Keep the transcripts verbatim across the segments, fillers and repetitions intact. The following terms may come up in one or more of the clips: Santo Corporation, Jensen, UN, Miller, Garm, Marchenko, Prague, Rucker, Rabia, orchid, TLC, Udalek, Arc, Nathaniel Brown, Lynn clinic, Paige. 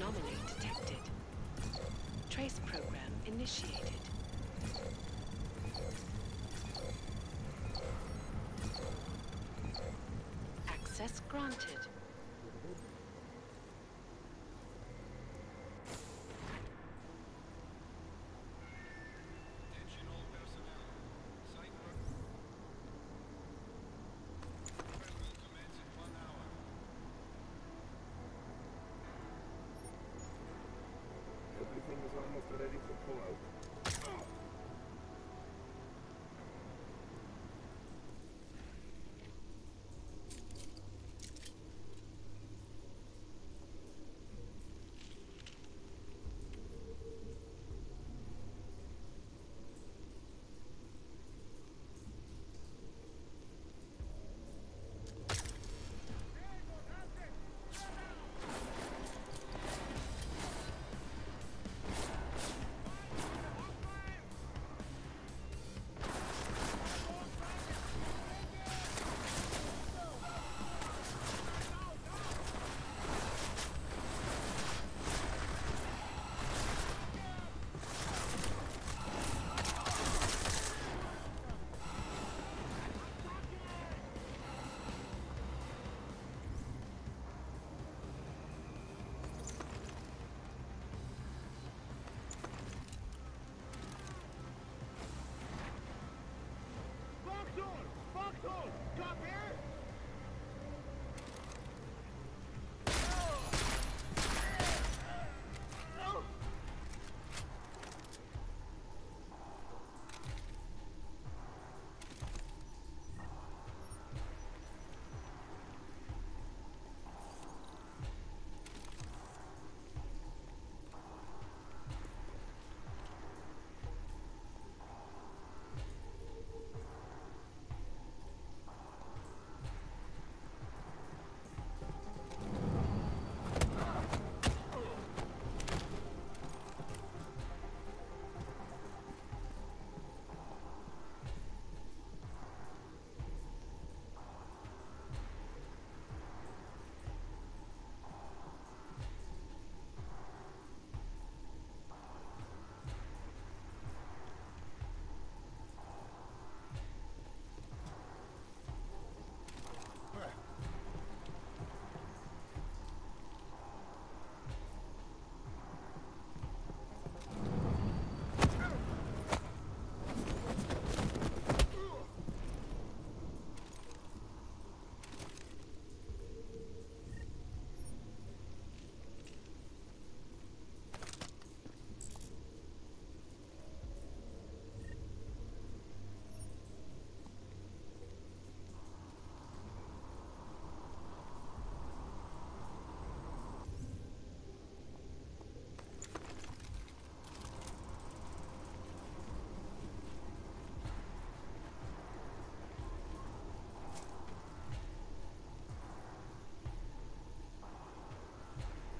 Anomaly detected. Trace program initiated. Access granted.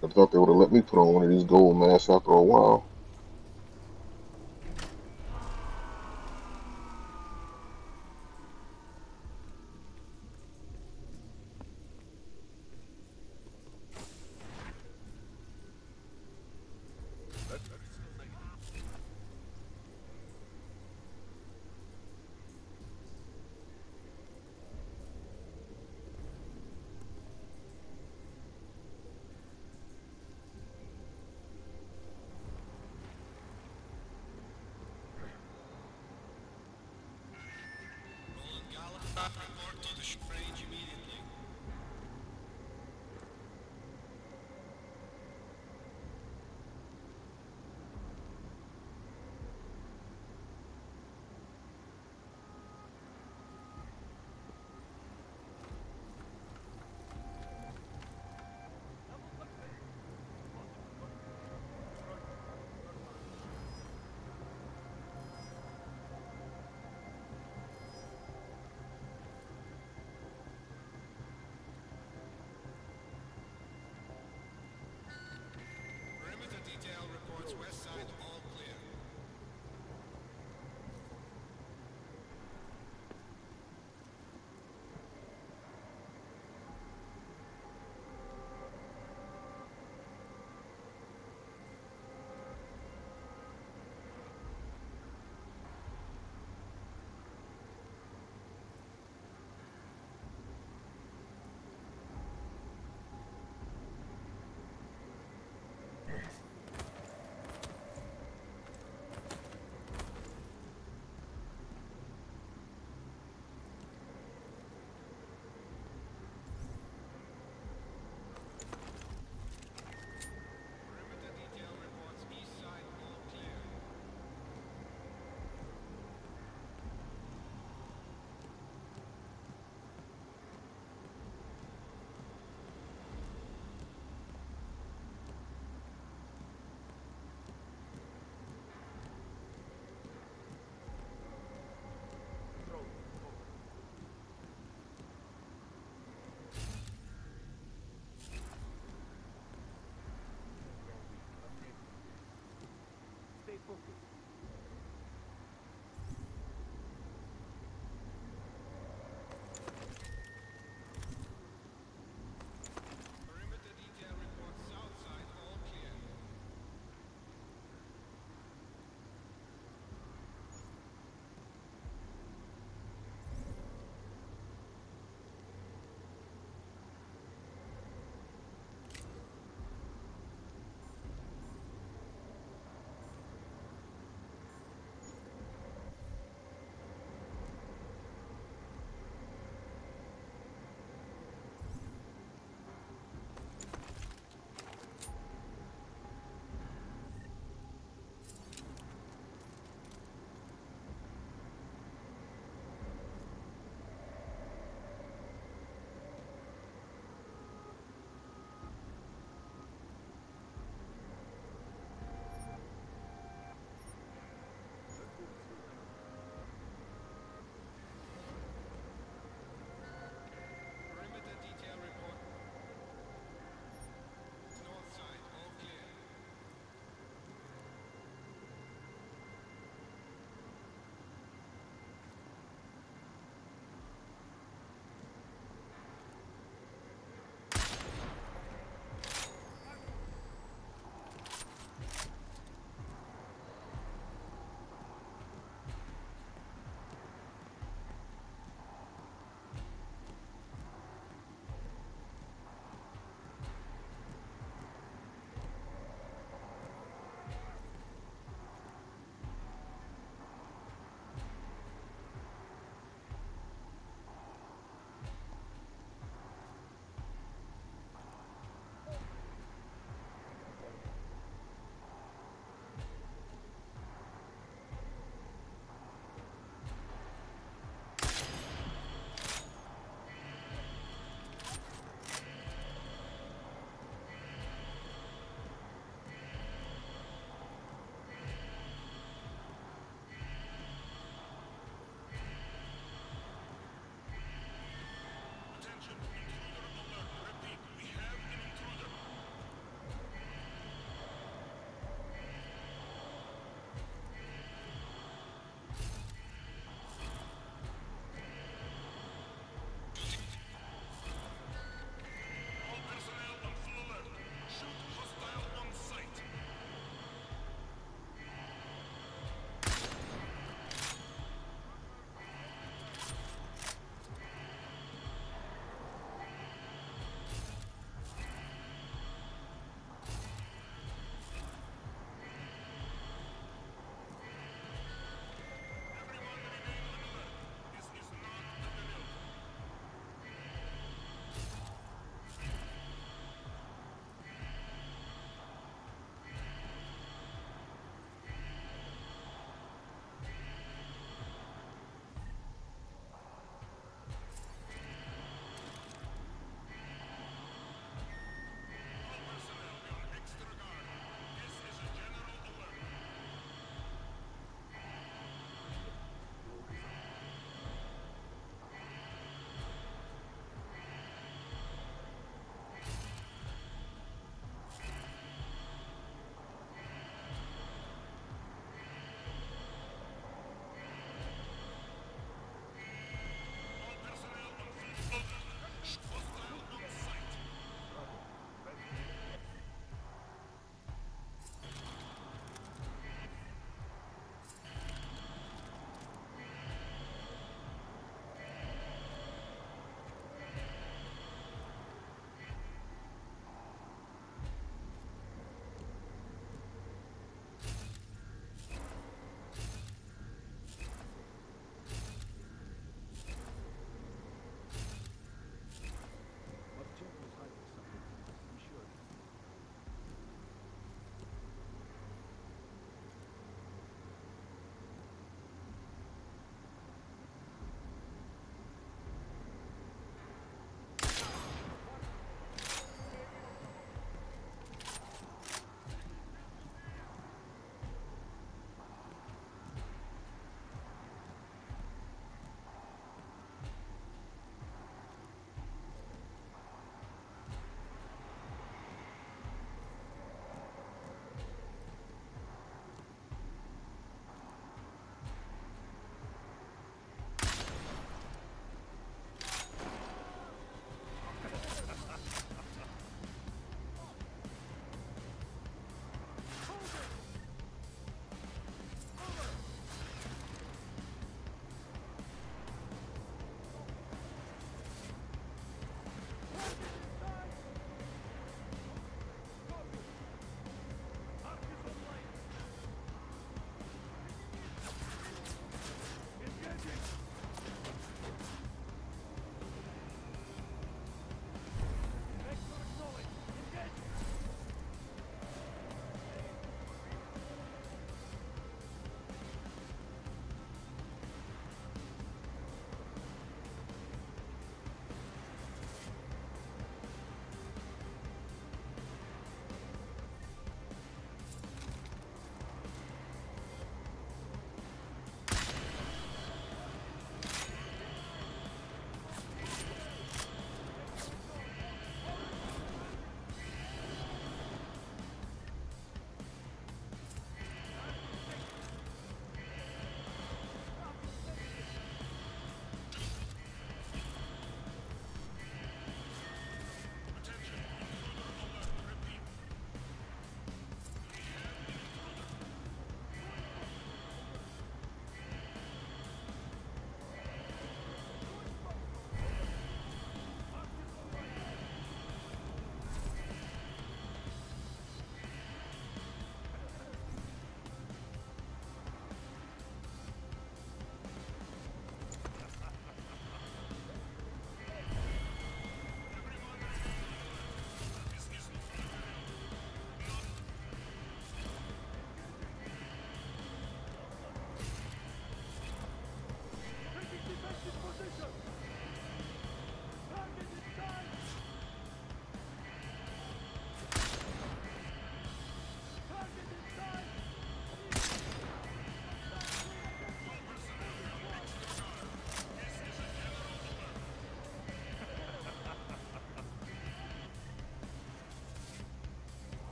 I thought they would have let me put on one of these gold masks after a while.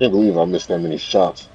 Can't believe I missed that many shots.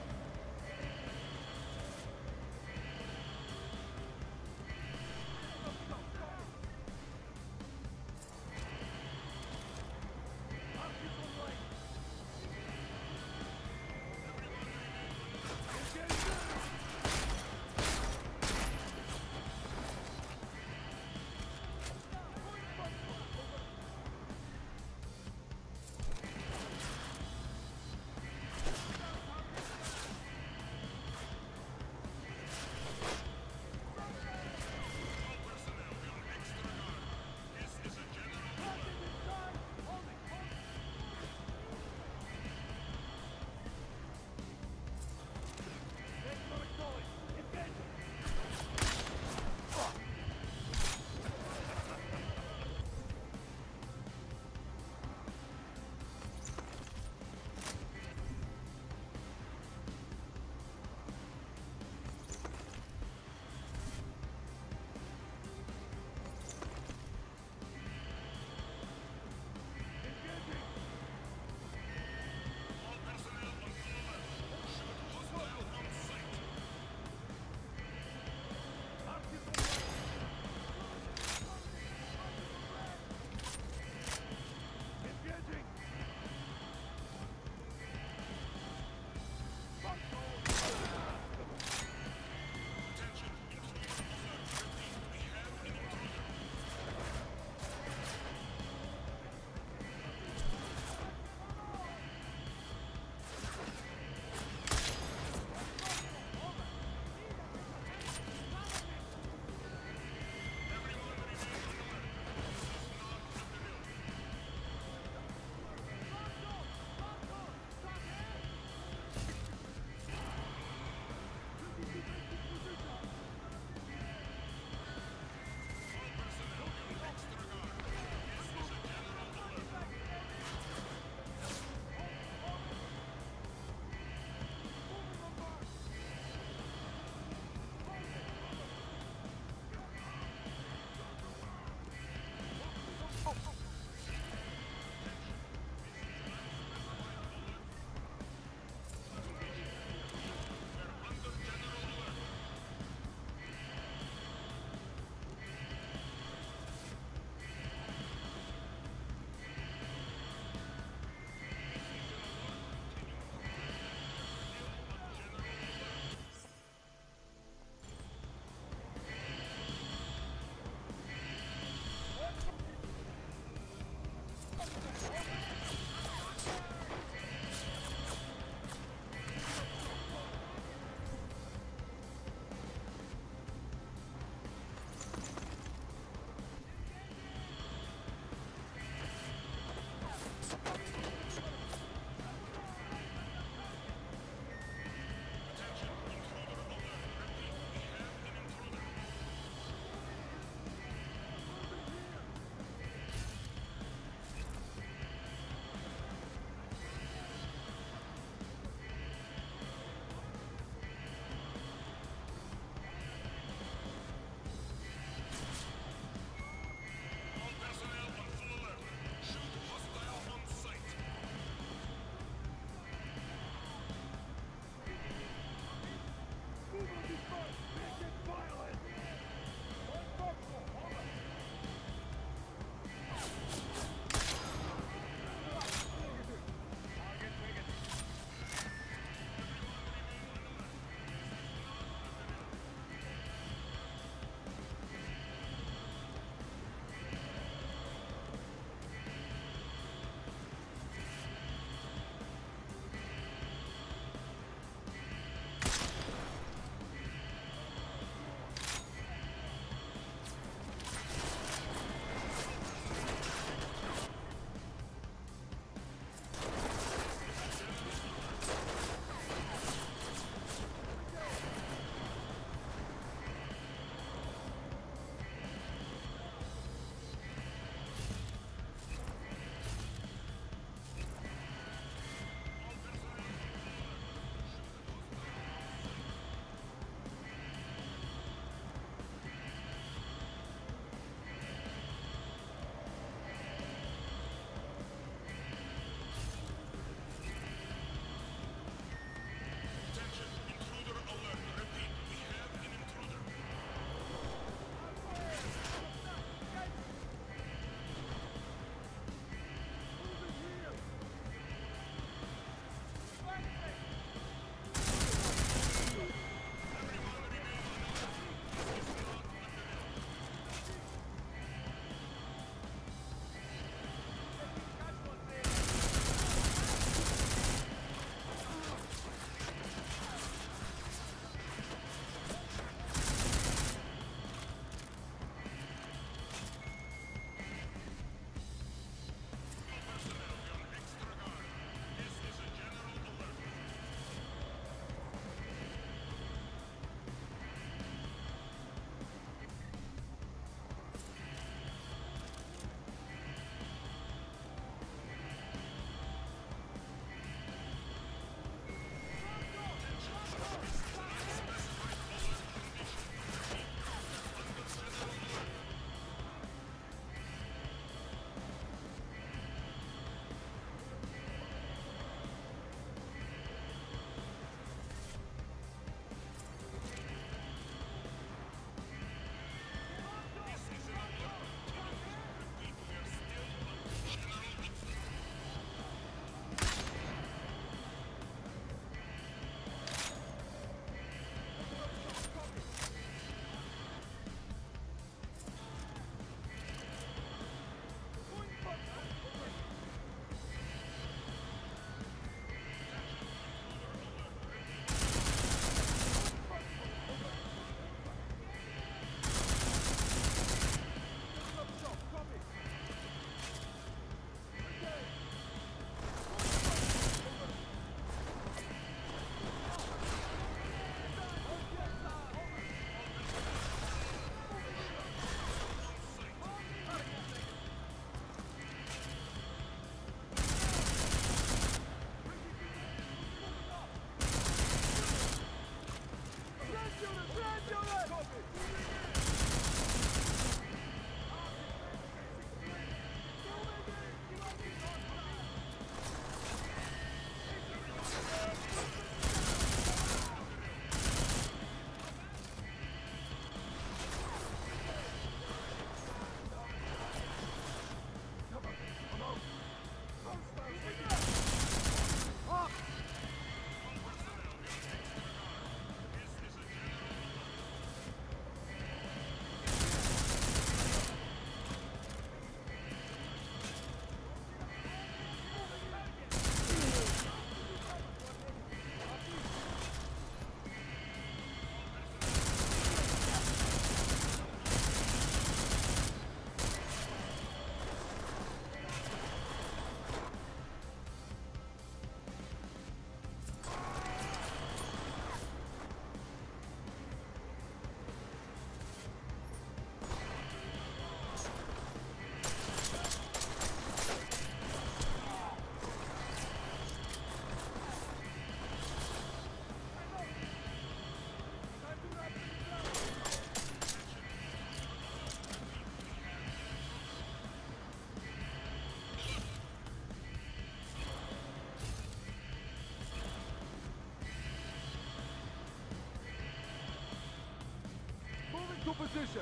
position.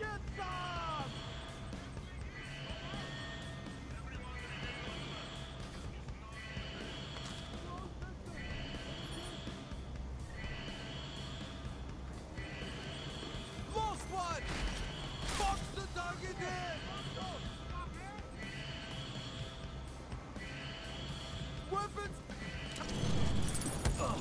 Get some! Lost one! Box the target in! Weapons! Ugh. Ugh.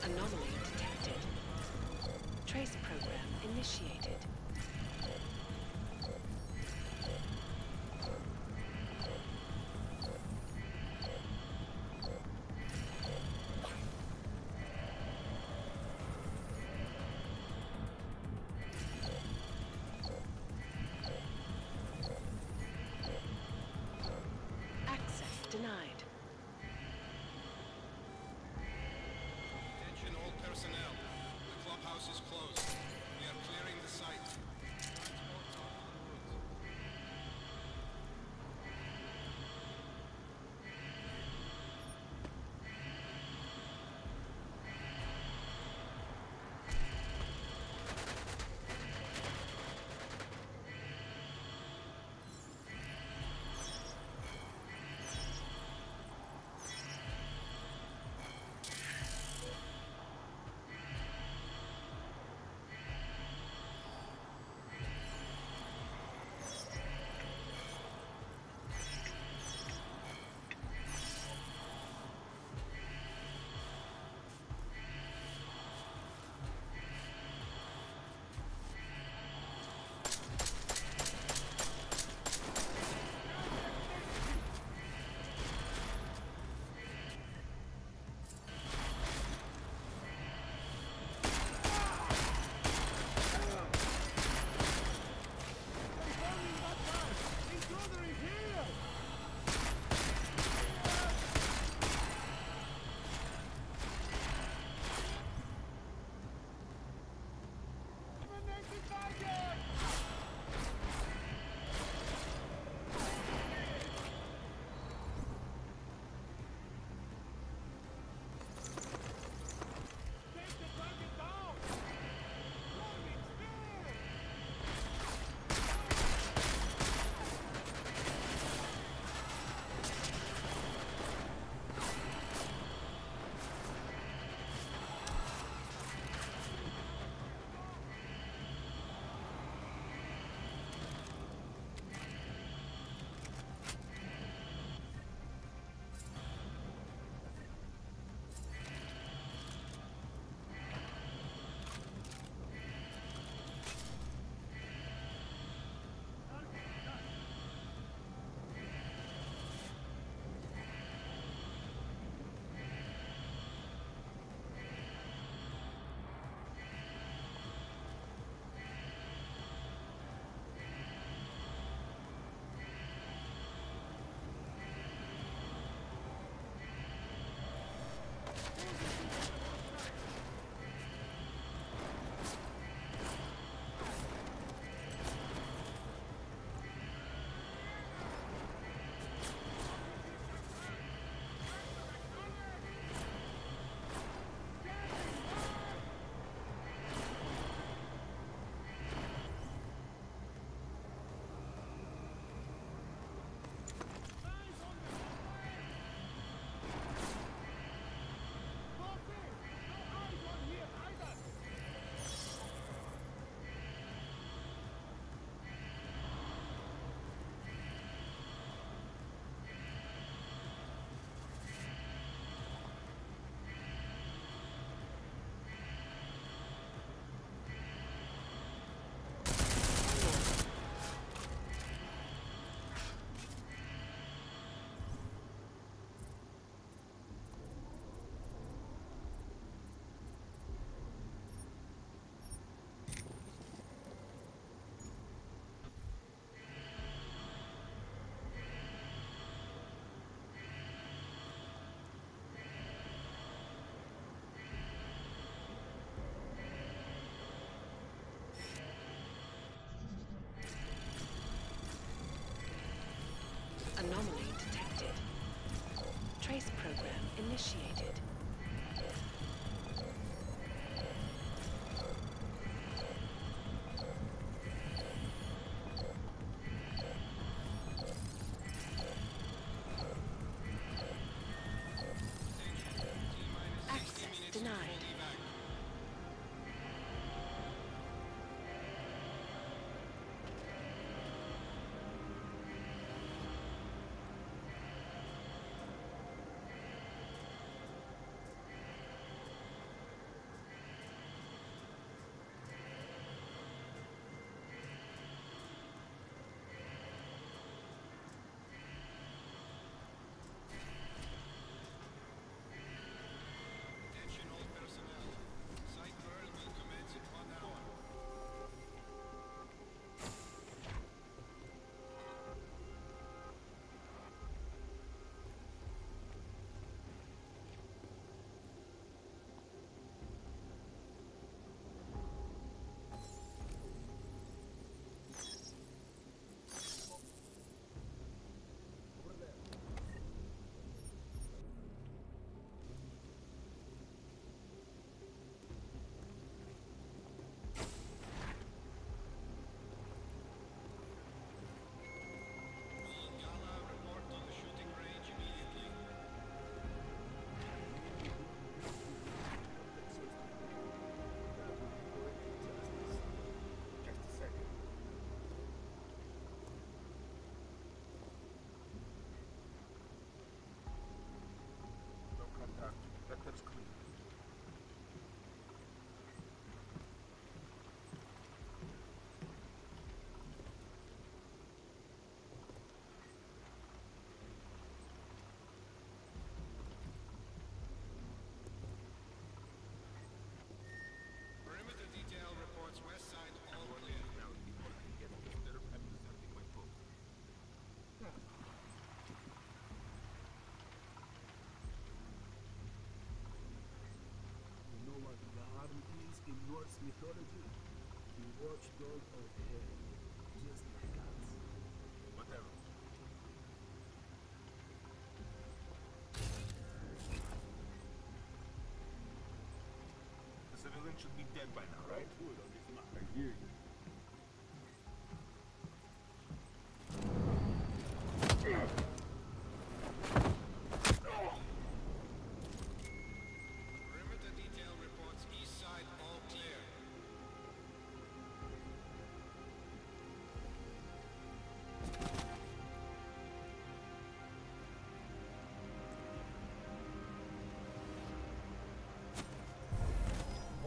Anomaly detected. Trace program initiated. Access denied. Personnel, the clubhouse is closed. We are clearing the site. space program initiated. In Norse mythology, the watchdog of the hell, just like us. Whatever. The civilian should be dead by now, right? I hear you.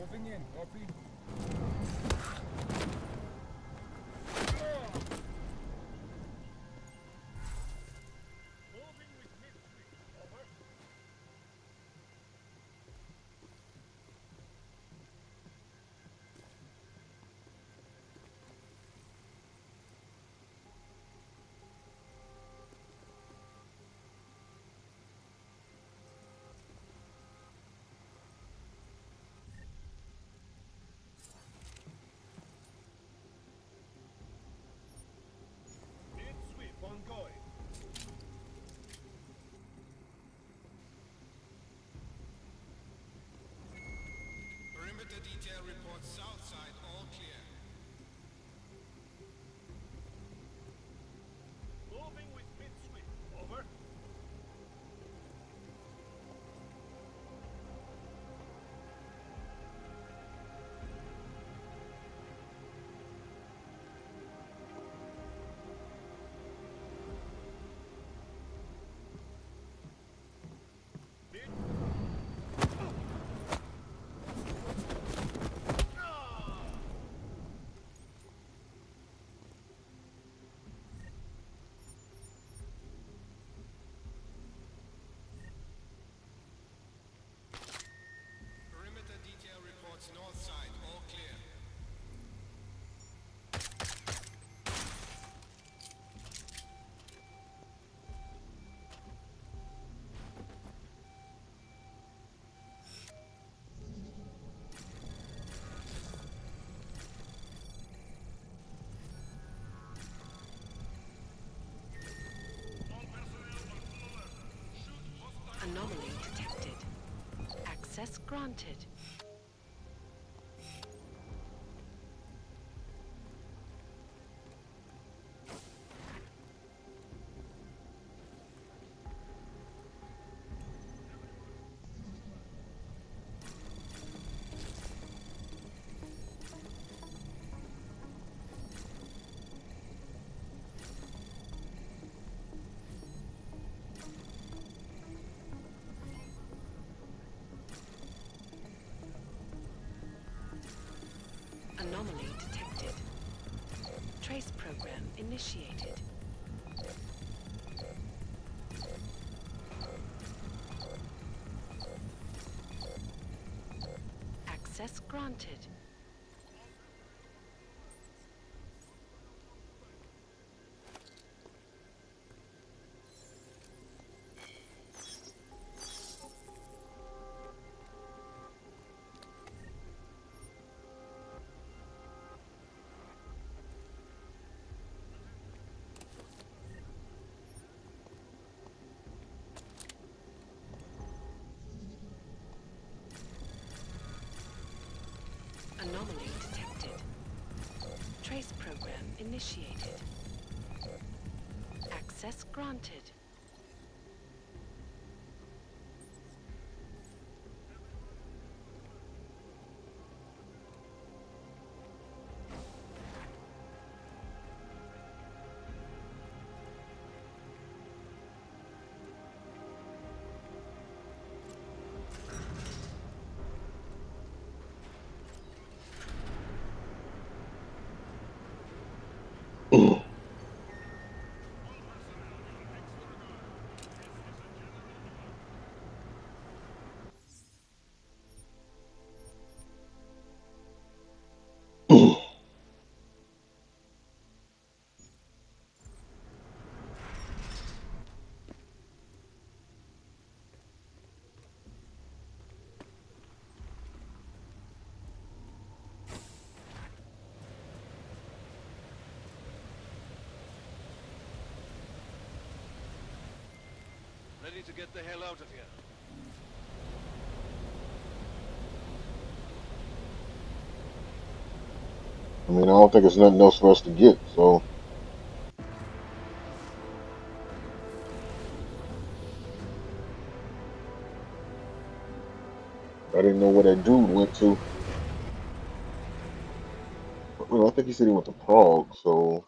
Moving in, copy. Access granted. Anomaly detected. Trace program initiated. Access granted. Anomaly detected. Trace program initiated. Access granted. Ready to get the hell out of here. I mean, I don't think there's nothing else for us to get, so... I didn't know where that dude went to. Well, I think he said he went to Prague, so...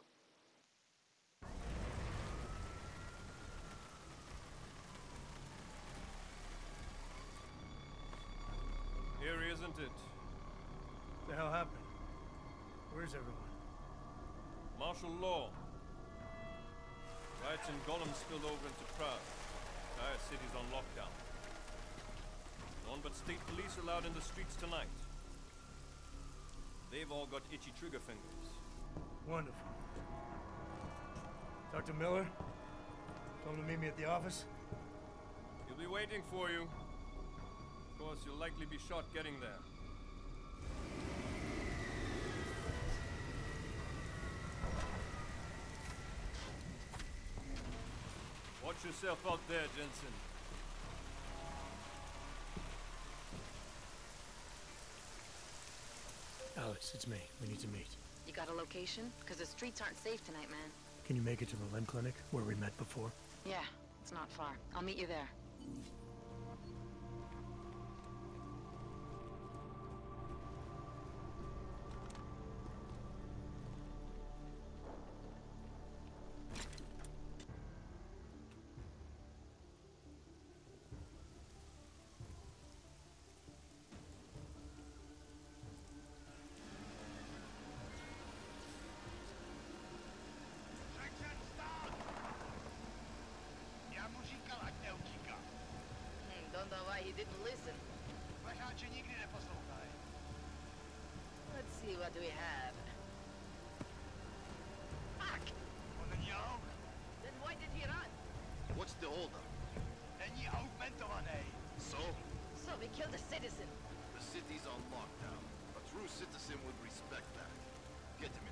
Trigger fingers. Wonderful. Doctor Miller, come to meet me at the office. He'll be waiting for you. Of course, you'll likely be shot getting there. Watch yourself out there, Jensen. Alex, it's me. We need to meet. You got a location? Because the streets aren't safe tonight, man. Can you make it to the Lynn clinic, where we met before? Yeah, it's not far. I'll meet you there. He didn't listen. Let's see what we have. Fuck! Then why did he run? What's the holdup? So? So we killed a citizen. The city's on lockdown. A true citizen would respect that. Get him in the truck.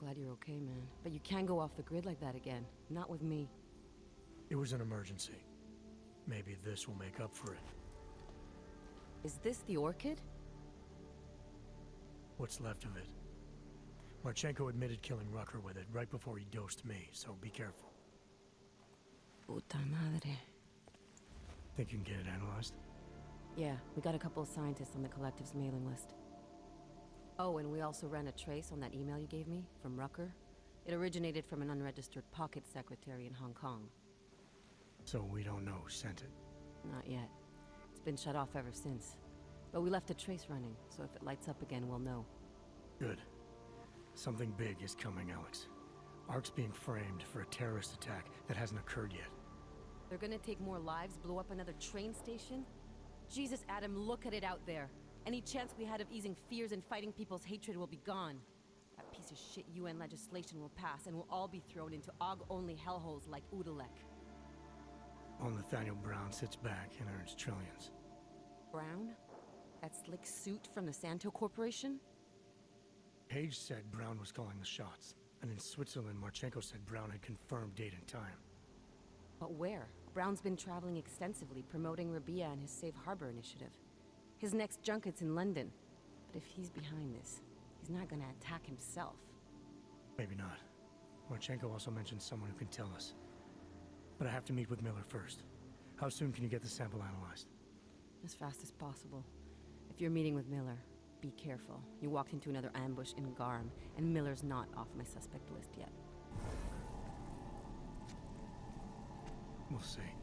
glad you're okay, man. But you can't go off the grid like that again. Not with me. It was an emergency. Maybe this will make up for it. Is this the orchid? What's left of it? Marchenko admitted killing Rucker with it right before he dosed me, so be careful. Puta madre. Think you can get it analyzed? Yeah, we got a couple of scientists on the collective's mailing list. Oh, and we also ran a trace on that email you gave me, from Rucker. It originated from an unregistered pocket secretary in Hong Kong. So we don't know who sent it? Not yet. It's been shut off ever since. But we left a trace running, so if it lights up again, we'll know. Good. Something big is coming, Alex. Arc's being framed for a terrorist attack that hasn't occurred yet. They're gonna take more lives, blow up another train station? Jesus, Adam, look at it out there. Any chance we had of easing fears and fighting people's hatred will be gone. That piece of shit U N legislation will pass, and we'll all be thrown into O G-only hellholes like Udalek. While Nathaniel Brown sits back and earns trillions. Brown? That slick suit from the Santo Corporation? Paige said Brown was calling the shots, and in Switzerland, Marchenko said Brown had confirmed date and time. But where? Brown's been traveling extensively, promoting Rabia and his Safe Harbor initiative. His next junket's in London. But if he's behind this, he's not gonna attack himself. Maybe not. Marchenko also mentioned someone who can tell us. But I have to meet with Miller first. How soon can you get the sample analyzed? As fast as possible. If you're meeting with Miller, be careful. You walked into another ambush in Garm, and Miller's not off my suspect list yet. We'll see.